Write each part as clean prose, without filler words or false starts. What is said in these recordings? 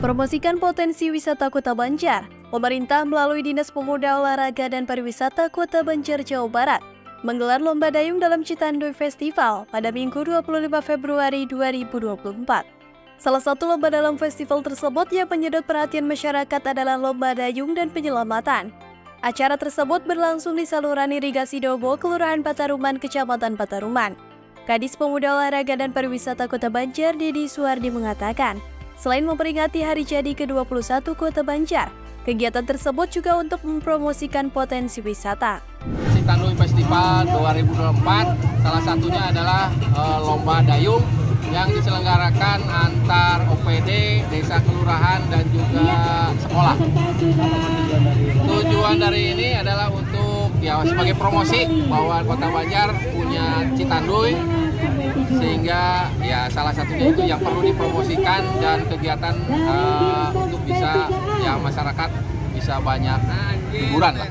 Promosikan potensi wisata Kota Banjar, pemerintah melalui Dinas Pemuda Olahraga dan Pariwisata Kota Banjar Jawa Barat menggelar Lomba Dayung dalam Citanduy Festival pada Minggu 25 Februari 2024. Salah satu lomba dalam festival tersebut yang menyedot perhatian masyarakat adalah Lomba Dayung dan Penyelamatan. Acara tersebut berlangsung di saluran irigasi Dobo, Kelurahan Pataruman, Kecamatan Pataruman. Kadis Pemuda Olahraga dan Pariwisata Kota Banjar, Didi Suardi mengatakan, selain memperingati hari jadi ke-21 Kota Banjar, kegiatan tersebut juga untuk mempromosikan potensi wisata. Citanduy Festival 2024 salah satunya adalah lomba dayung yang diselenggarakan antar OPD, desa kelurahan dan juga sekolah. Tujuan dari ini adalah untuk ya sebagai promosi bahwa Kota Banjar punya Citanduy, sehingga ya salah satunya itu yang perlu dipromosikan dan kegiatan untuk bisa ya masyarakat bisa banyak hiburan lah.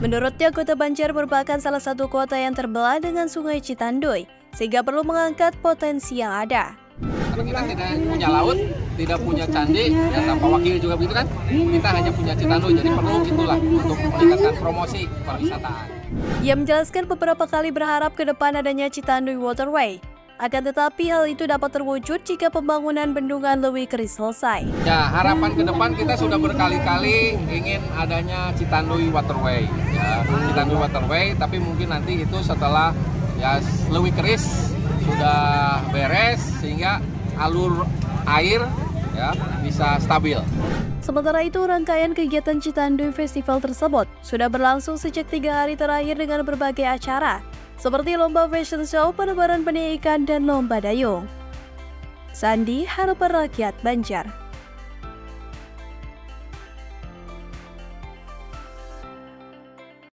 Menurutnya Kota Banjar merupakan salah satu kota yang terbelah dengan Sungai Citanduy, sehingga perlu mengangkat potensi yang ada. Karena kita tidak punya laut, tidak punya candi, ya tanpa wakil juga begitu kan? Kita hanya punya Citanduy, jadi perlu itulah untuk meningkatkan promosi pariwisata. Ia menjelaskan beberapa kali berharap ke depan adanya Citanduy Waterway. Akan tetapi hal itu dapat terwujud jika pembangunan bendungan Leuwi Kiris selesai. Ya, harapan ke depan kita sudah berkali-kali ingin adanya Citanduy Waterway. Ya, Citanduy Waterway, tapi mungkin nanti itu setelah ya Leuwi Kiris sudah beres sehingga alur air ya bisa stabil. Sementara itu, rangkaian kegiatan Citanduy Festival tersebut sudah berlangsung sejak 3 hari terakhir dengan berbagai acara, seperti lomba fashion show, penebaran benih ikan, dan lomba dayung. Sandi Harapan Rakyat Banjar.